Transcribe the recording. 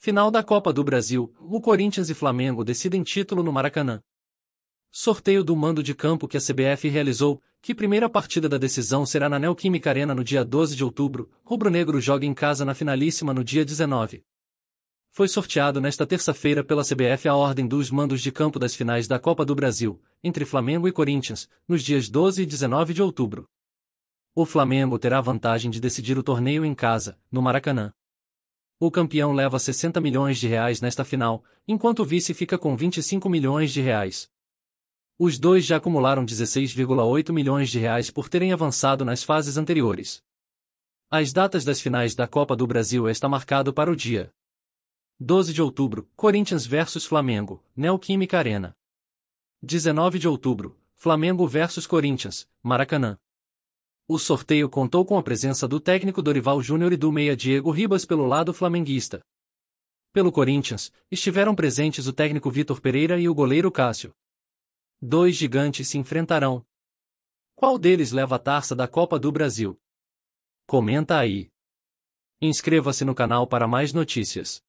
Final da Copa do Brasil, o Corinthians e Flamengo decidem título no Maracanã. Sorteio do mando de campo que a CBF realizou, que primeira partida da decisão será na Neoquímica Arena no dia 12 de outubro, rubro-negro joga em casa na finalíssima no dia 19. Foi sorteado nesta terça-feira pela CBF a ordem dos mandos de campo das finais da Copa do Brasil, entre Flamengo e Corinthians, nos dias 12 e 19 de outubro. O Flamengo terá a vantagem de decidir o torneio em casa, no Maracanã. O campeão leva R$ 60 milhões nesta final, enquanto o vice fica com R$ 25 milhões. Os dois já acumularam R$ 16,8 milhões por terem avançado nas fases anteriores. As datas das finais da Copa do Brasil está marcado para o dia 12 de outubro, Corinthians vs Flamengo, Neoquímica Arena. 19 de outubro, Flamengo vs Corinthians, Maracanã. O sorteio contou com a presença do técnico Dorival Júnior e do meia Diego Ribas pelo lado flamenguista. Pelo Corinthians, estiveram presentes o técnico Vitor Pereira e o goleiro Cássio. Dois gigantes se enfrentarão. Qual deles leva a taça da Copa do Brasil? Comenta aí. Inscreva-se no canal para mais notícias.